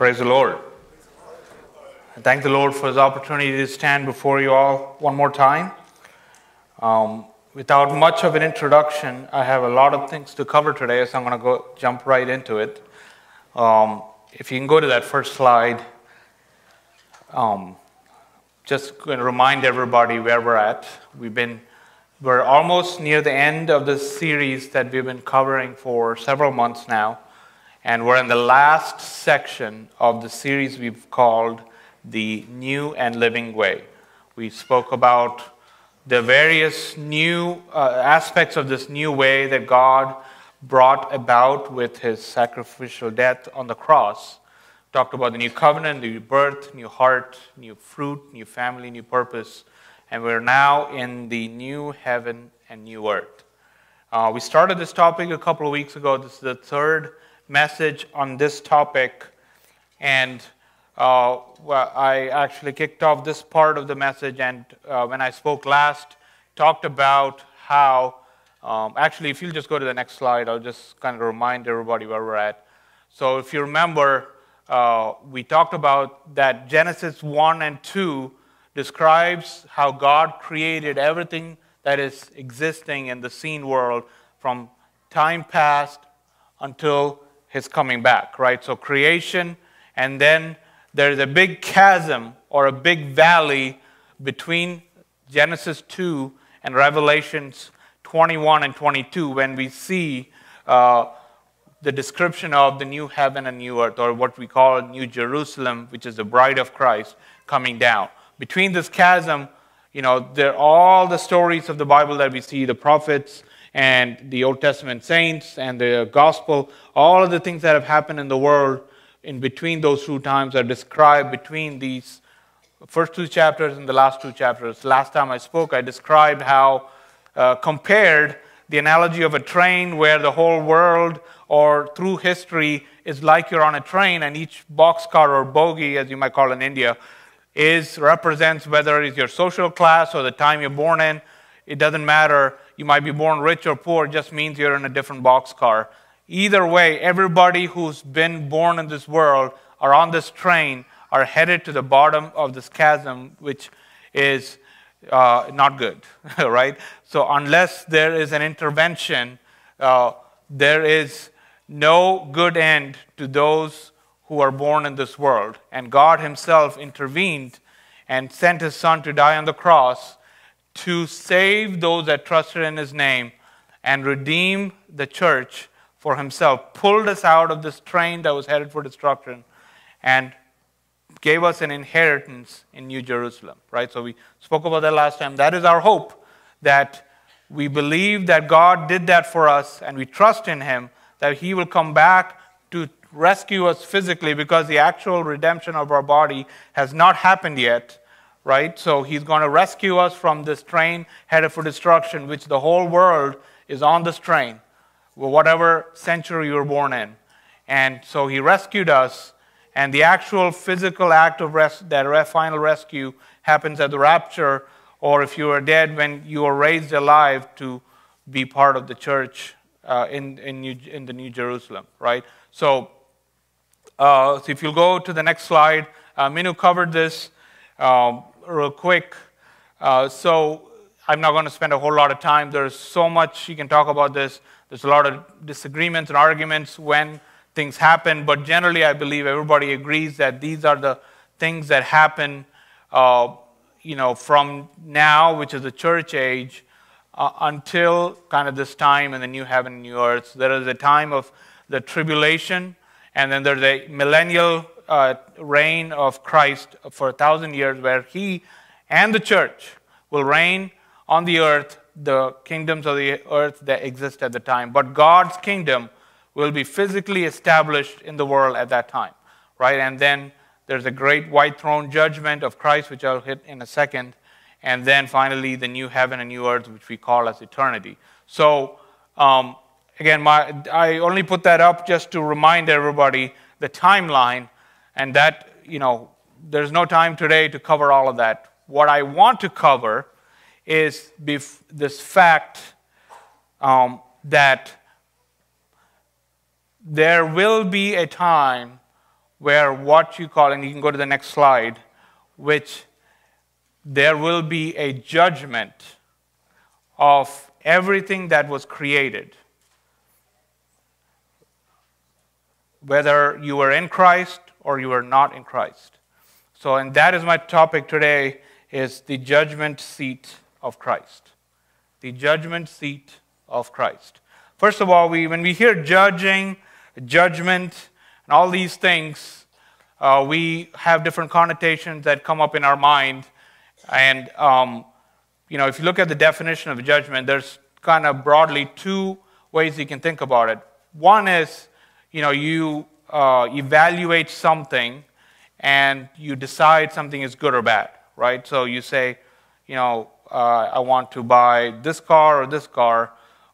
Praise the Lord. I thank the Lord for His opportunity to stand before you all one more time. Without much of an introduction, I have a lot of things to cover today, so I'm going to jump right into it. If you can go to that first slide, just going to remind everybody where we're at. We're almost near the end of this series that we've been covering for several months now, and we're in the last section of the series we've called The New and Living Way. We spoke about the various new aspects of this new way that God brought about with His sacrificial death on the cross. Talked about the new covenant, the new birth, new heart, new fruit, new family, new purpose. And we're now in the new heaven and new earth. We started this topic a couple of weeks ago. This is the third message on this topic. And I actually kicked off this part of the message. And when I spoke last, talked about how, actually, if you'll just go to the next slide, I'll just kind of remind everybody where we're at. So if you remember, we talked about that Genesis 1 and 2 describes how God created everything that is existing in the seen world from time past until His coming back, right? So creation, and then there's a big chasm or a big valley between Genesis 2 and Revelations 21 and 22 when we see the description of the new heaven and new earth, or what we call New Jerusalem, which is the bride of Christ, coming down. Between this chasm, you know, there are all the stories of the Bible that we see, the prophets and the Old Testament saints and the gospel, all of the things that have happened in the world in between those two times are described between these first two chapters and the last two chapters. Last time I spoke, I described how, compared the analogy of a train where the whole world or through history is like you're on a train, and each boxcar or bogie, as you might call it in India, represents whether it's your social class or the time you're born in. It doesn't matter. You might be born rich or poor. It just means you're in a different boxcar. Either way, everybody who's been born in this world or on this train are headed to the bottom of this chasm, which is not good, right? So unless there is an intervention, there is no good end to those who are born in this world. And God Himself intervened and sent His Son to die on the cross to save those that trusted in His name and redeem the church for Himself, pulled us out of this train that was headed for destruction and gave us an inheritance in New Jerusalem, right? So we spoke about that last time. That is our hope, that we believe that God did that for us and we trust in Him, that He will come back to rescue us physically, because the actual redemption of our body has not happened yet, right? So He's going to rescue us from this train headed for destruction, which the whole world is on this train, whatever century you were born in. And so He rescued us, and the actual physical act of that final rescue happens at the rapture, or if you are dead, when you are raised alive to be part of the church in the New Jerusalem, right? So, so if you'll go to the next slide, Minu covered this real quick. So I'm not going to spend a whole lot of time. There's so much you can talk about this. There's a lot of disagreements and arguments when things happen, but generally I believe everybody agrees that these are the things that happen, you know, from now, which is the church age, until kind of this time in the new heaven and new earth. So there is a time of the tribulation, and then there's a millennial reign of Christ for 1,000 years, where He and the church will reign on the earth, the kingdoms of the earth that exist at the time. But God's kingdom will be physically established in the world at that time, right? And then there's a great white throne judgment of Christ, which I'll hit in a second. And then finally, the new heaven and new earth, which we call as eternity. So again, I only put that up just to remind everybody the timeline, and that, you know, there's no time today to cover all of that. What I want to cover is this fact that there will be a time where what you call, and you can go to the next slide, which there will be a judgment of everything that was created. Whether you were in Christ or you were not in Christ. So, and that is my topic today, is the judgment seat of Christ. The judgment seat of Christ. First of all, when we hear judging, judgment, and all these things, we have different connotations that come up in our mind. And, you know, if you look at the definition of judgment, there's kind of broadly two ways you can think about it. One is, you know, you evaluate something and you decide something is good or bad, right? So you say, you know, I want to buy this car,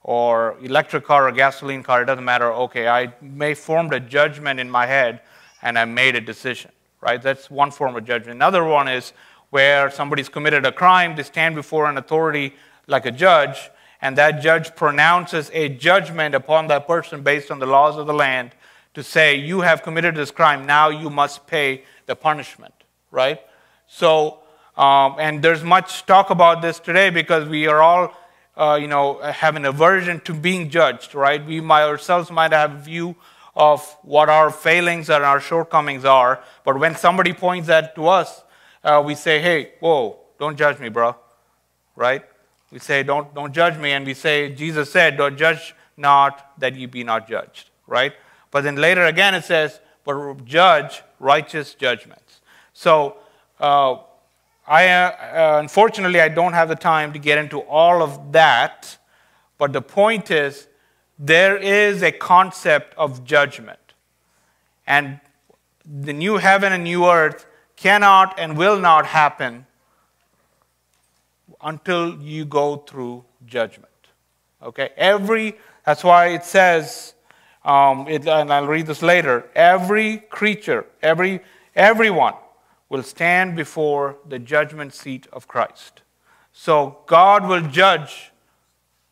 or electric car or gasoline car, it doesn't matter. Okay, I may formed a judgment in my head and I made a decision, right? That's one form of judgment. Another one is where somebody's committed a crime, they stand before an authority like a judge, and that judge pronounces a judgment upon that person based on the laws of the land to say, you have committed this crime, now you must pay the punishment, right? So, and there's much talk about this today because we are all, you know, have an aversion to being judged, right? We ourselves might have a view of what our failings and our shortcomings are, but when somebody points that to us, we say, hey, whoa, don't judge me, bro, right? We say, don't judge me, and we say, Jesus said, don't judge not that you be not judged, right? But then later again it says, but judge righteous judgments. So, unfortunately, I don't have the time to get into all of that, but the point is, there is a concept of judgment. And the new heaven and new earth cannot and will not happen until you go through judgment. Okay? That's why it says, and I'll read this later, every creature, everyone will stand before the judgment seat of Christ. So God will judge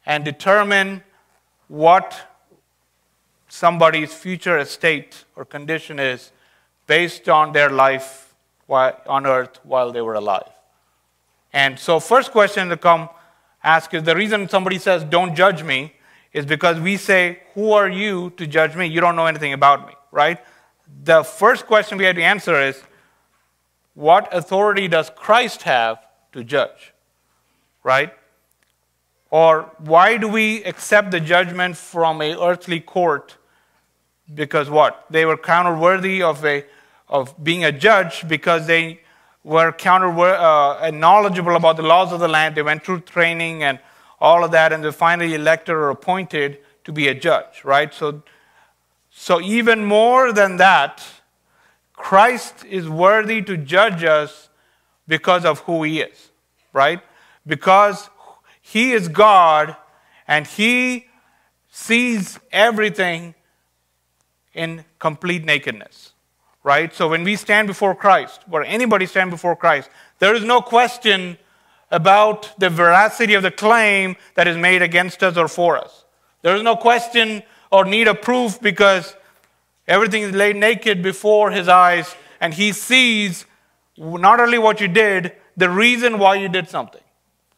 and determine what somebody's future estate or condition is based on their life on earth while they were alive. And so first question to come ask is, the reason somebody says, don't judge me, is because we say, who are you to judge me? You don't know anything about me, right? The first question we have to answer is, what authority does Christ have to judge, right? Or why do we accept the judgment from an earthly court? Because what? They were counterworthy of being a judge because they were knowledgeable about the laws of the land. They went through training and all of that, and they're finally elected or appointed to be a judge, right? So even more than that, Christ is worthy to judge us because of who he is, right? Because he is God and he sees everything in complete nakedness, right? So when we stand before Christ, or anybody stand before Christ, there is no question about the veracity of the claim that is made against us or for us. There is no question or need of proof because everything is laid naked before his eyes, and he sees not only what you did, the reason why you did something.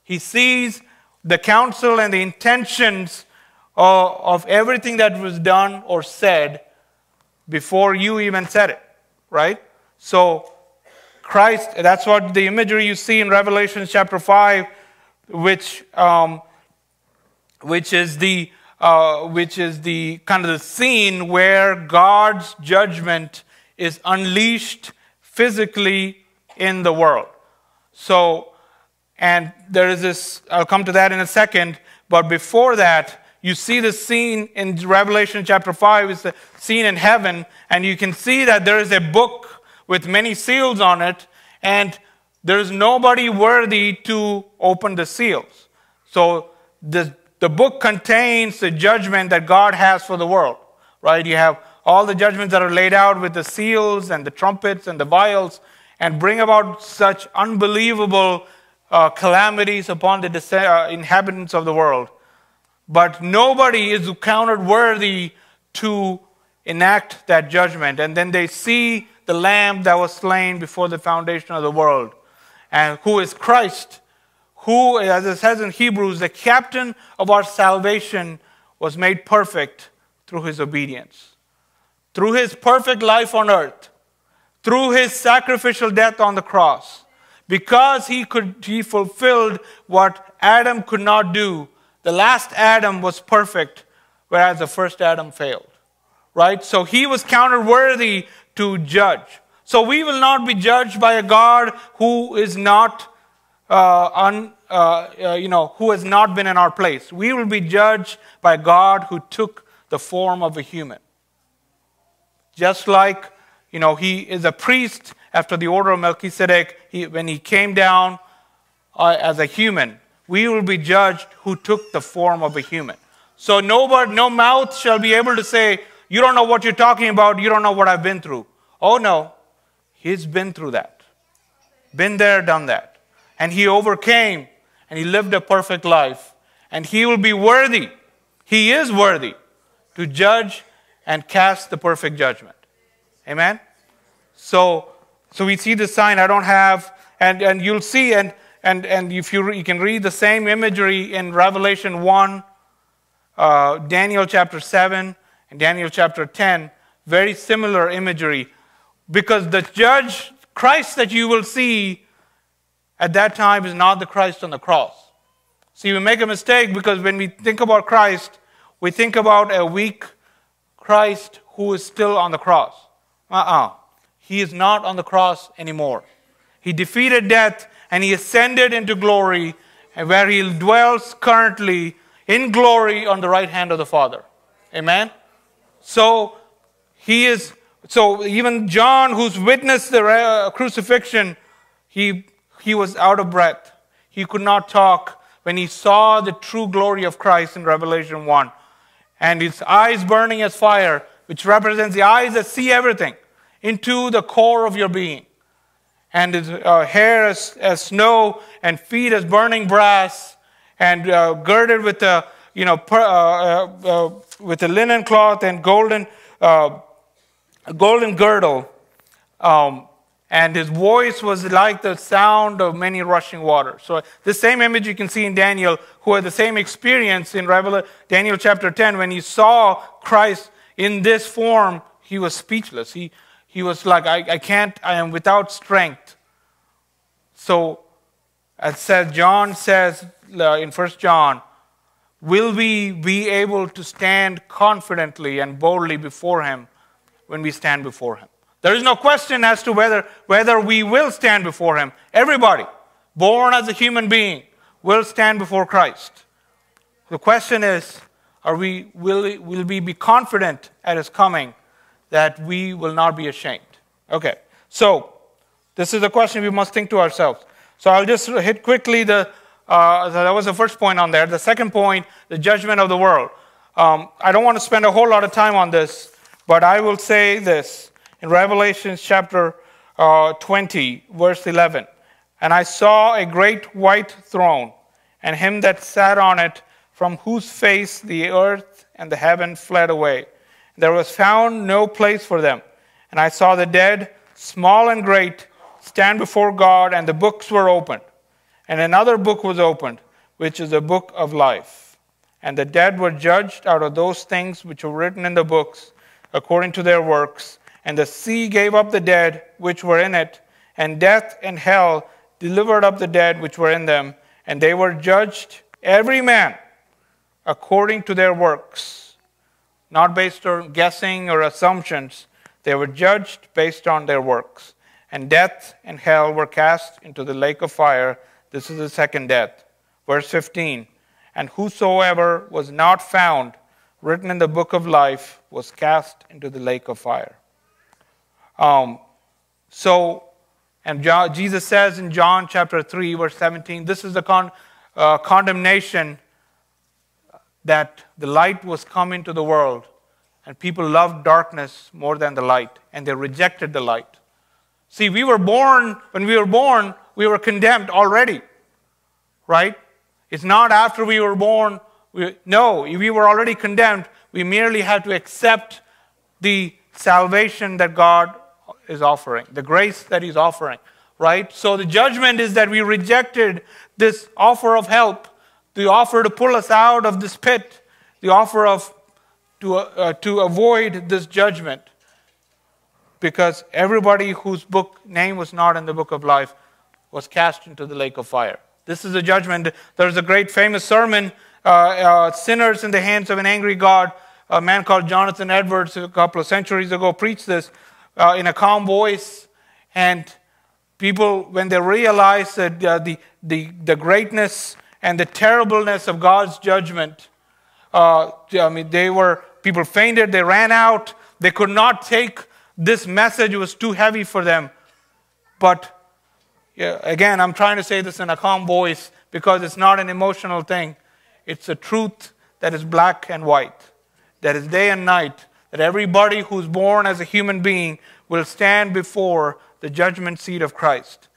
He sees the counsel and the intentions of everything that was done or said before you even said it, right? So Christ, that's what the imagery you see in Revelation chapter 5, which is the kind of the scene where God's judgment is unleashed physically in the world. So, and there is this, I'll come to that in a second, but before that, you see the scene in Revelation chapter 5, it's the scene in heaven, and you can see that there is a book with many seals on it, and there is nobody worthy to open the seals. So, the book contains the judgment that God has for the world, right? You have all the judgments that are laid out with the seals and the trumpets and the vials and bring about such unbelievable calamities upon the inhabitants of the world. But nobody is counted worthy to enact that judgment. And then they see the Lamb that was slain before the foundation of the world, and who is Christ, who, as it says in Hebrews, the captain of our salvation was made perfect through his obedience. Through his perfect life on earth, through his sacrificial death on the cross, because he fulfilled what Adam could not do. The last Adam was perfect, whereas the first Adam failed, right? So he was counted worthy to judge. So we will not be judged by a God who is not, who has not been in our place. We will be judged by a God who took the form of a human. Just like, you know, he is a priest after the order of Melchizedek. When he came down as a human, we will be judged who took the form of a human. So no mouth shall be able to say, you don't know what you're talking about. You don't know what I've been through. Oh, no. He's been through that. Been there, done that. And he overcame, and he lived a perfect life. And he will be worthy. He is worthy to judge and cast the perfect judgment. Amen? So we see this sign. I don't have, and you'll see, and if you can read the same imagery in Revelation 1, Daniel chapter 7, and Daniel chapter 10, very similar imagery. Because the judge, Christ that you will see at that time is not the Christ on the cross. See, we make a mistake because when we think about Christ, we think about a weak Christ who is still on the cross. He is not on the cross anymore. He defeated death and he ascended into glory, and where he dwells currently in glory on the right hand of the Father. Amen? So he is, so even John, who's witnessed the crucifixion, he was out of breath. He could not talk when he saw the true glory of Christ in Revelation 1. And his eyes burning as fire, which represents the eyes that see everything into the core of your being. And his hair as snow, and feet as burning brass, and girded with a with a linen cloth and golden girdle, and his voice was like the sound of many rushing waters. So the same image you can see in Daniel, who had the same experience in Daniel chapter 10. When he saw Christ in this form, he was speechless. He was like, I can't, I am without strength. So as says, John says in 1 John, will we be able to stand confidently and boldly before him when we stand before him? There is no question as to whether we will stand before him. Everybody, born as a human being, will stand before Christ. The question is, will we be confident at his coming that we will not be ashamed? Okay, so this is the question we must think to ourselves. So I'll just hit quickly the... that was the first point on there. The second point, the judgment of the world. I don't want to spend a whole lot of time on this, but I will say this. In Revelation chapter 20, verse 11, and I saw a great white throne, and him that sat on it, from whose face the earth and the heaven fled away. There was found no place for them. And I saw the dead, small and great, stand before God, and the books were opened. And another book was opened, which is the book of life. And the dead were judged out of those things which were written in the books, according to their works. And the sea gave up the dead which were in it, and death and hell delivered up the dead which were in them. And they were judged, every man, according to their works. Not based on guessing or assumptions. They were judged based on their works. And death and hell were cast into the lake of fire. This is the second death. Verse 15, and whosoever was not found written in the book of life was cast into the lake of fire. Jesus says in John chapter 3, verse 17, this is the condemnation, that the light was come into the world, and people loved darkness more than the light, and they rejected the light. See, when we were born, we were condemned already, right? It's not after we were born. We were already condemned. We merely had to accept the salvation that God is offering, the grace that he's offering, right? So the judgment is that we rejected this offer of help, the offer to pull us out of this pit, the offer of to avoid this judgment, because everybody whose book name was not in the book of life was cast into the lake of fire. This is a judgment. There's a great famous sermon, Sinners in the Hands of an Angry God. A man called Jonathan Edwards a couple of centuries ago preached this in a calm voice. And people, when they realize that the greatness and the terribleness of God's judgment, people fainted, they ran out, they could not take this message, was too heavy for them. But yeah, again, I'm trying to say this in a calm voice because it's not an emotional thing. It's a truth that is black and white, that is day and night, that everybody who's born as a human being will stand before the judgment seat of Christ.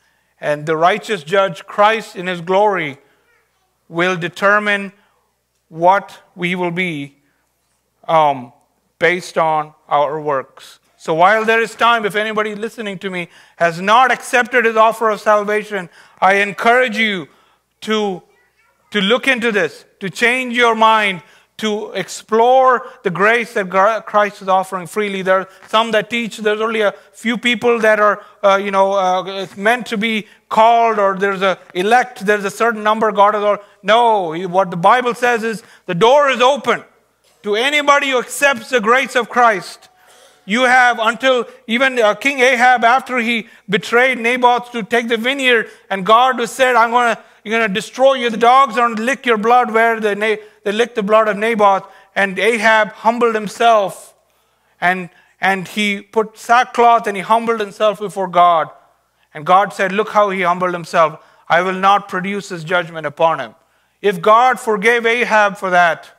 And the righteous judge, Christ in his glory, will determine what we will be based on our works. So while there is time, if anybody listening to me has not accepted his offer of salvation, I encourage you to look into this, to change your mind, to explore the grace that Christ is offering freely. There are some that teach there's only a few people that are, it's meant to be called, or there's a elect, there's a certain number God is all. No, what the Bible says is the door is open to anybody who accepts the grace of Christ. You have until even King Ahab, after he betrayed Naboth to take the vineyard, and God said, "You're gonna destroy you. The dogs are gonna lick your blood where they licked the blood of Naboth." And Ahab humbled himself, and he put sackcloth and he humbled himself before God. And God said, "Look how he humbled himself. I will not produce this judgment upon him." If God forgave Ahab for that,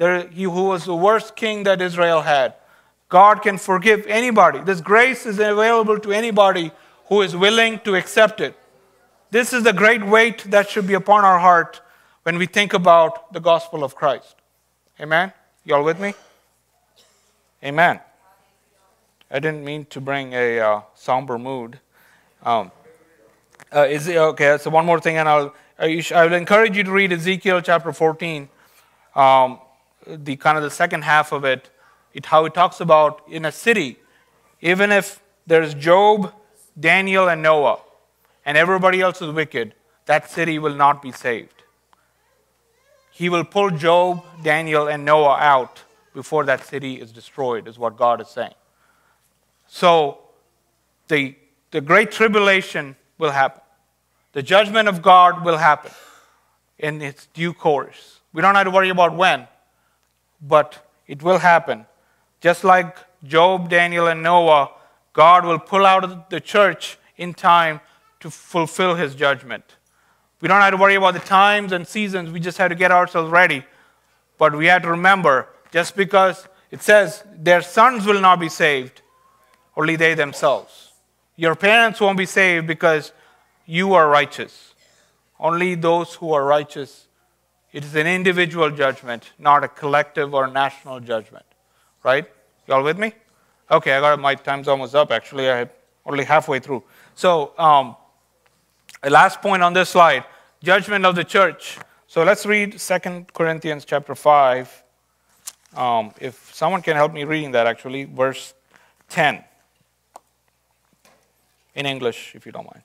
he who was the worst king that Israel had, God can forgive anybody. This grace is available to anybody who is willing to accept it. This is the great weight that should be upon our heart when we think about the gospel of Christ. Amen? You all with me? Amen. I didn't mean to bring a somber mood. Okay, so one more thing, and I will encourage you to read Ezekiel chapter 14, the kind of the second half of it. How it talks about in a city, even if there's Job, Daniel, and Noah, and everybody else is wicked, that city will not be saved. He will pull Job, Daniel, and Noah out before that city is destroyed, is what God is saying. So the great tribulation will happen. The judgment of God will happen in its due course. We don't have to worry about when, but it will happen. Just like Job, Daniel, and Noah, God will pull out the church in time to fulfill his judgment. We don't have to worry about the times and seasons. We just have to get ourselves ready. But we have to remember, just because it says their sons will not be saved, only they themselves. Your parents won't be saved because you are righteous. Only those who are righteous. It is an individual judgment, not a collective or national judgment. Right? You all with me? Okay, my time's almost up, actually. I'm only halfway through. So, the last point on this slide, judgment of the church. So let's read 2 Corinthians chapter 5. If someone can help me reading that, actually, verse 10. In English, if you don't mind.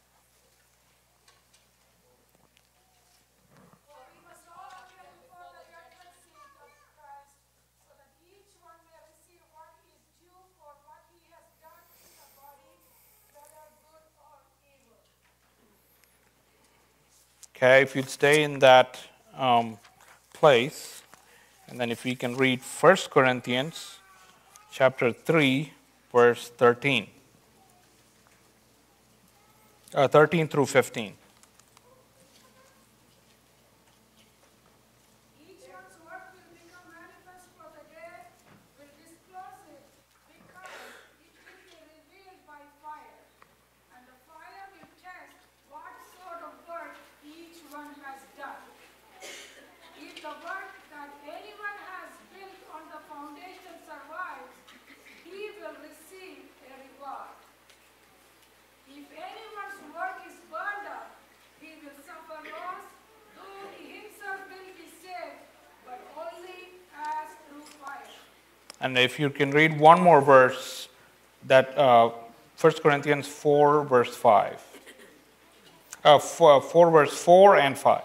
Okay, if you'd stay in that place, and then if we can read 1 Corinthians chapter 3, verse 13. 13 through 15. And if you can read one more verse, that 1 Corinthians 4, verse 5. 4, verse 4 and 5.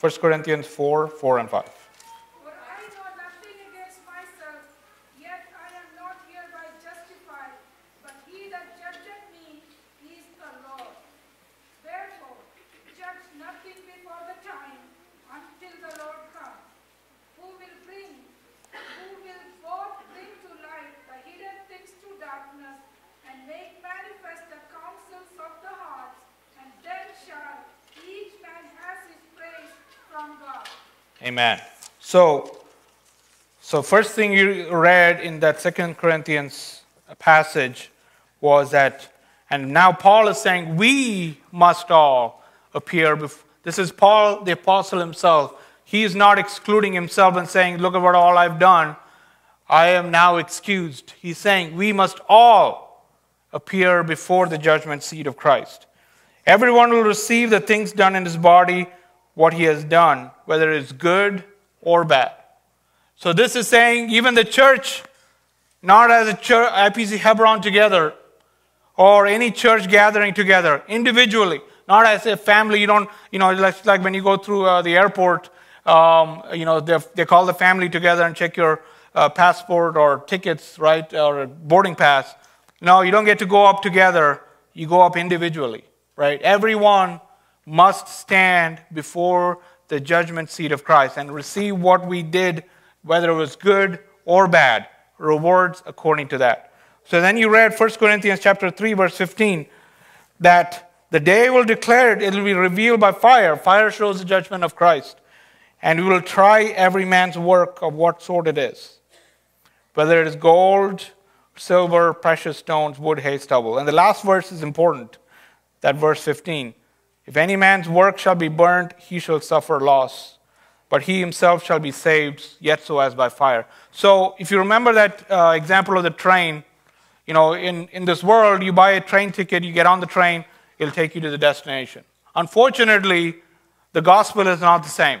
1 Corinthians 4, 4 and 5. Amen. So first thing you read in that 2 Corinthians passage was that, and now Paul is saying, we must all appear before. This is Paul, the apostle himself. He is not excluding himself and saying, look at what all I've done. I am now excused. He's saying, we must all appear before the judgment seat of Christ. Everyone will receive the things done in his body, what he has done, whether it's good or bad. So this is saying even the church, not as a church, IPC Hebron together, or any church gathering together, individually, not as a family. You don't, you know, like when you go through the airport, you know, they call the family together and check your passport or tickets, right, or boarding pass. No, you don't get to go up together. You go up individually, right? Everyone must stand before the judgment seat of Christ and receive what we did, whether it was good or bad, rewards according to that. So then you read 1 Corinthians chapter 3, verse 15, that the day will declare it, it will be revealed by fire. Fire shows the judgment of Christ. And we will try every man's work of what sort it is, whether it is gold, silver, precious stones, wood, hay, stubble. And the last verse is important, that verse 15. If any man's work shall be burnt, he shall suffer loss, but he himself shall be saved, yet so as by fire. So if you remember that example of the train, you know, in this world, you buy a train ticket, you get on the train, it'll take you to the destination. Unfortunately, the gospel is not the same.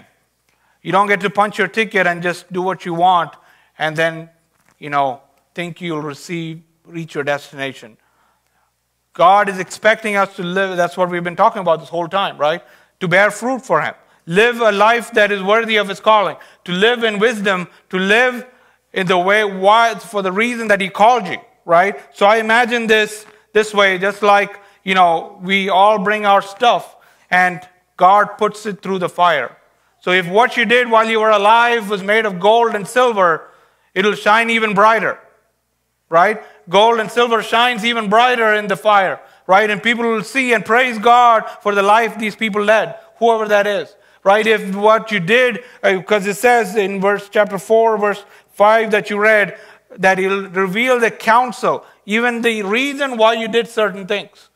You don't get to punch your ticket and just do what you want and then, you know, think you'll reach your destination. God is expecting us to live, that's what we've been talking about this whole time, right? To bear fruit for Him. Live a life that is worthy of His calling. To live in wisdom, to live in the way, why, for the reason that He called you, right? So I imagine this way, just like, you know, we all bring our stuff and God puts it through the fire. So if what you did while you were alive was made of gold and silver, it'll shine even brighter, right? Gold and silver shines even brighter in the fire, right? And people will see and praise God for the life these people led, whoever that is, right? If what you did, because it says in chapter 4, verse 5 that you read, that it'll reveal the counsel, even the reason why you did certain things.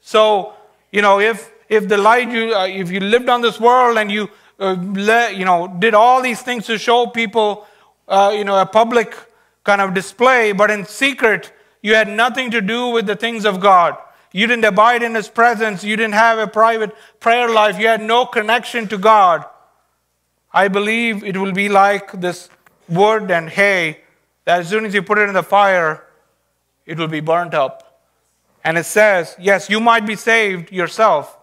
So, you know, if you lived on this world and you, you know, did all these things to show people, you know, a public kind of display, but in secret, you had nothing to do with the things of God. You didn't abide in His presence. You didn't have a private prayer life. You had no connection to God. I believe it will be like this wood and hay, that as soon as you put it in the fire, it will be burnt up. And it says, yes, you might be saved yourself,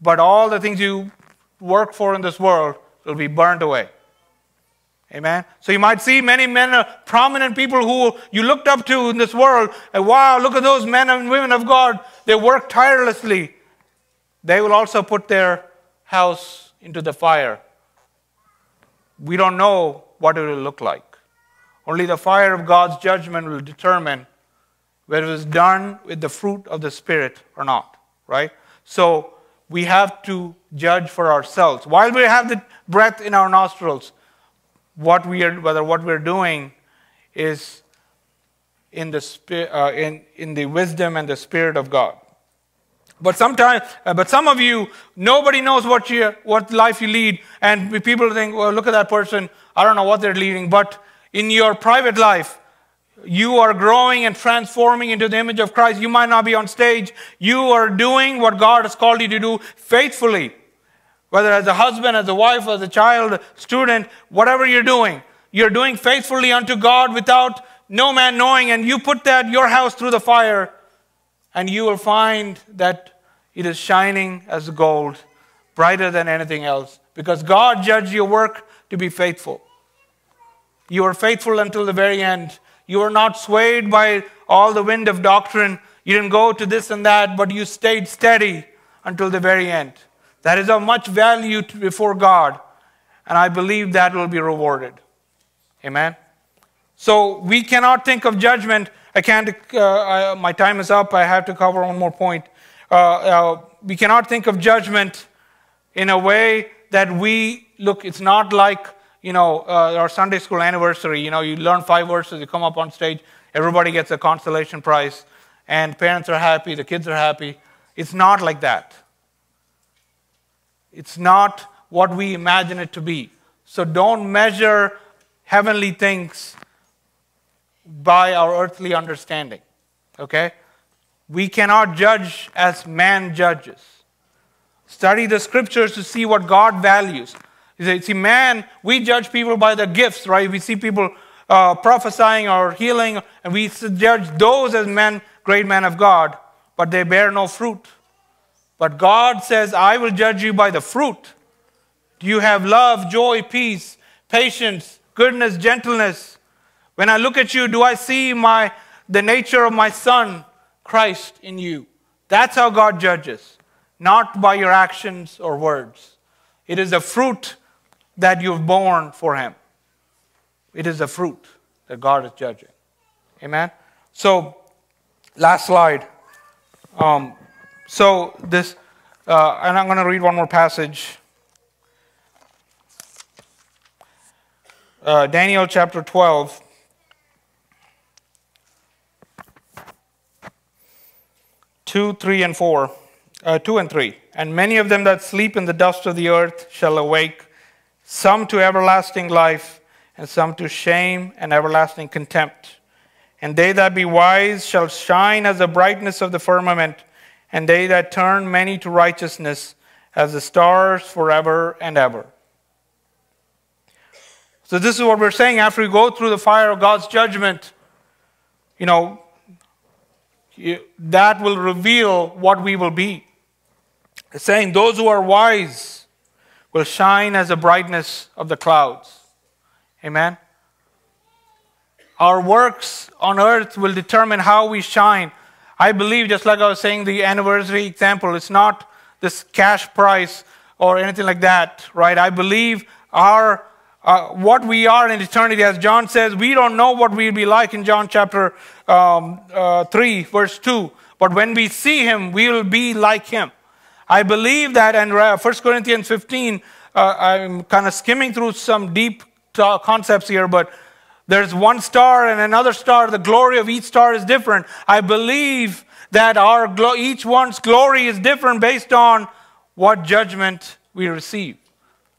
but all the things you work for in this world will be burnt away. Amen. So you might see many men, prominent people who you looked up to in this world. And wow, look at those men and women of God. They work tirelessly. They will also put their house into the fire. We don't know what it will look like. Only the fire of God's judgment will determine whether it was done with the fruit of the Spirit or not. Right? So we have to judge for ourselves. While we have the breath in our nostrils, whether what we're doing is in the in the wisdom and the Spirit of God. But sometimes, but some of you, nobody knows what life you lead, and people think, well, look at that person. I don't know what they're leading. But in your private life, you are growing and transforming into the image of Christ. You might not be on stage. You are doing what God has called you to do faithfully. whether as a husband, as a wife, as a child, student, whatever you're doing faithfully unto God without no man knowing, and you put that, your house, through the fire, and you will find that it is shining as gold, brighter than anything else, because God judged your work to be faithful. You were faithful until the very end. You were not swayed by all the wind of doctrine. You didn't go to this and that, but you stayed steady until the very end. That is of much value before God, and I believe that will be rewarded. Amen? So we cannot think of judgment. I can't, my time is up. I have to cover one more point. We cannot think of judgment in a way that we, look, it's not like, you know, our Sunday school anniversary. You know, you learn 5 verses, you come up on stage, everybody gets a consolation prize, and parents are happy, the kids are happy. It's not like that. It's not what we imagine it to be. So don't measure heavenly things by our earthly understanding, okay? We cannot judge as man judges. Study the scriptures to see what God values. You see, man, we judge people by their gifts, right? We see people prophesying or healing, and we judge those as men, great men of God, but they bear no fruit. But God says, I will judge you by the fruit. Do you have love, joy, peace, patience, goodness, gentleness? When I look at you, do I see the nature of my Son, Christ, in you? That's how God judges, not by your actions or words. It is the fruit that you've borne for Him. It is the fruit that God is judging. Amen? So, last slide. And I'm going to read one more passage. Daniel chapter 12. Two and three. And many of them that sleep in the dust of the earth shall awake, some to everlasting life, and some to shame and everlasting contempt. And they that be wise shall shine as the brightness of the firmament, and they that turn many to righteousness as the stars forever and ever. So this is what we're saying. After we go through the fire of God's judgment, you know, that will reveal what we will be. It's saying those who are wise will shine as the brightness of the clouds. Amen? Our works on earth will determine how we shine. I believe, just like I was saying, the anniversary example, it's not this cash prize or anything like that, right? I believe our what we are in eternity, as John says, we don't know what we'll be like in John chapter 3, verse 2. But when we see Him, we will be like Him. I believe that, and 1 Corinthians 15, I'm kind of skimming through some deep concepts here, but there's one star and another star. The glory of each star is different. I believe that each one's glory is different based on what judgment we receive.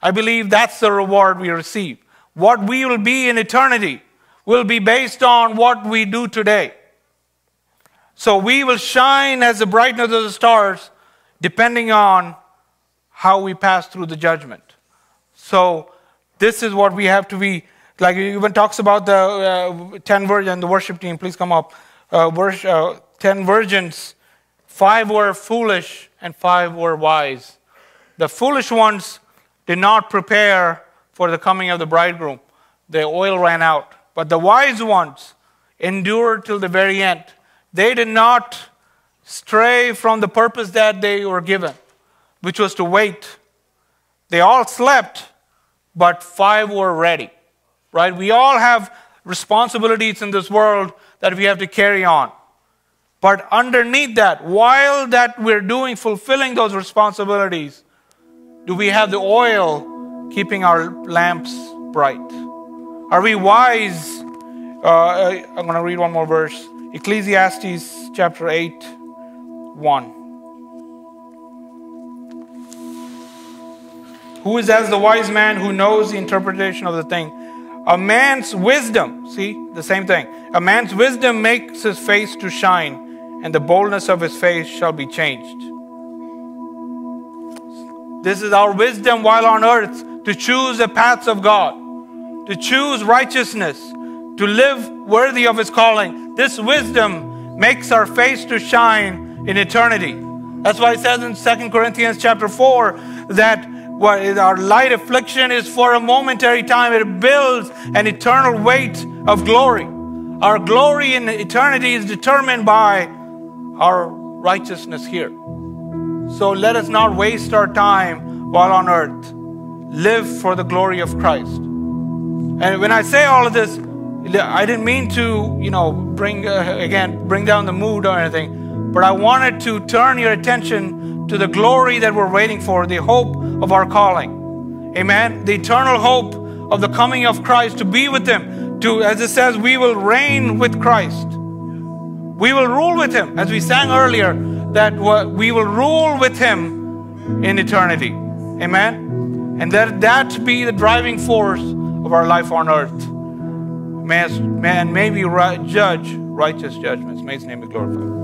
I believe that's the reward we receive. What we will be in eternity will be based on what we do today. So we will shine as the brightness of the stars depending on how we pass through the judgment. So this is what we have to be. Like it even talks about the 10 virgins, the worship team, please come up. 10 virgins, 5 were foolish and 5 were wise. The foolish ones did not prepare for the coming of the bridegroom. The oil ran out. But the wise ones endured till the very end. They did not stray from the purpose that they were given, which was to wait. They all slept, but 5 were ready. Right? We all have responsibilities in this world that we have to carry on. But underneath that, while that we're fulfilling those responsibilities, do we have the oil keeping our lamps bright? Are we wise? I'm going to read one more verse. Ecclesiastes chapter 8, 1. Who is as the wise man who knows the interpretation of the thing? A man's wisdom, see, the same thing. A man's wisdom makes his face to shine, and the boldness of his face shall be changed. This is our wisdom while on earth, to choose the paths of God, to choose righteousness, to live worthy of His calling. This wisdom makes our face to shine in eternity. That's why it says in 2 Corinthians chapter 4 that our light affliction is for a momentary time. It builds an eternal weight of glory. Our glory in eternity is determined by our righteousness here. So let us not waste our time while on earth. Live for the glory of Christ. And when I say all of this, I didn't mean to, bring down the mood or anything, but I wanted to turn your attention to the glory that we're waiting for, the hope of our calling. Amen. The eternal hope of the coming of Christ, to be with Him, to, as it says, we will reign with Christ. We will rule with Him, as we sang earlier, that we will rule with Him in eternity. Amen. And that be the driving force of our life on earth. Man may we judge righteous judgments. May His name be glorified.